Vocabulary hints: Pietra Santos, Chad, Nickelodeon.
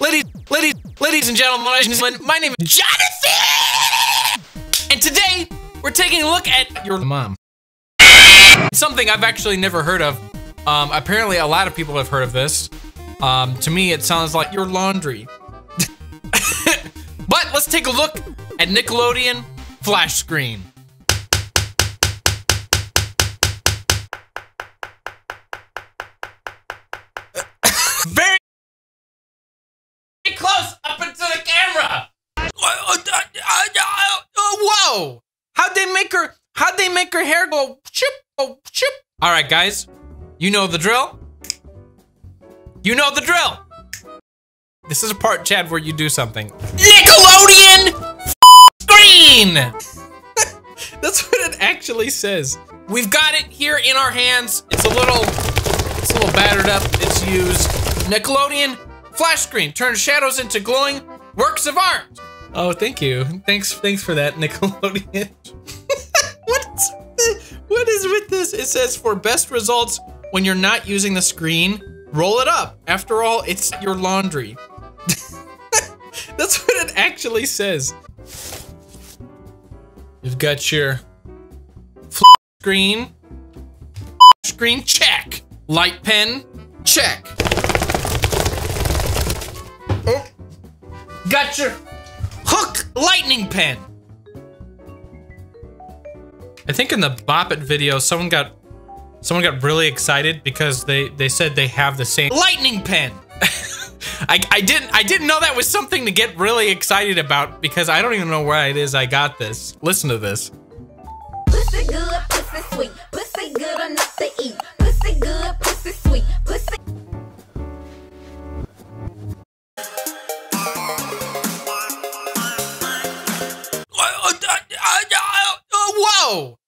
Ladies and gentlemen, my name is Jonathan! And today, we're taking a look at your mom. Something I've actually never heard of. Apparently a lot of people have heard of this. To me, it sounds like your laundry. But let's take a look at Nickelodeon Flash Screen. Very close up into the camera. Whoa! How'd they make her hair go chip? Oh chip! All right, guys, you know the drill. You know the drill. This is a part, Chad, where you do something. Nickelodeon screen. That's what it actually says. We've got it here in our hands. It's a little battered up. It's used. Nickelodeon Flash Screen turns shadows into glowing works of art. Oh, thank you. Thanks for that, Nickelodeon. What is with this? It says for best results when you're not using the screen, roll it up. After all, it's your laundry. That's what it actually says. You've got your screen check. Light pen, check. Oh, got your hook lightning pen. I think in the Bop It video, someone got really excited because they said they have the same lightning pen. I didn't know that was something to get really excited about because I don't even know where it is I got this. Listen to this. Pussy good, pussy sweet, pussy good enough to eat. Pussy good, pussy sweet, pussy. Whoa!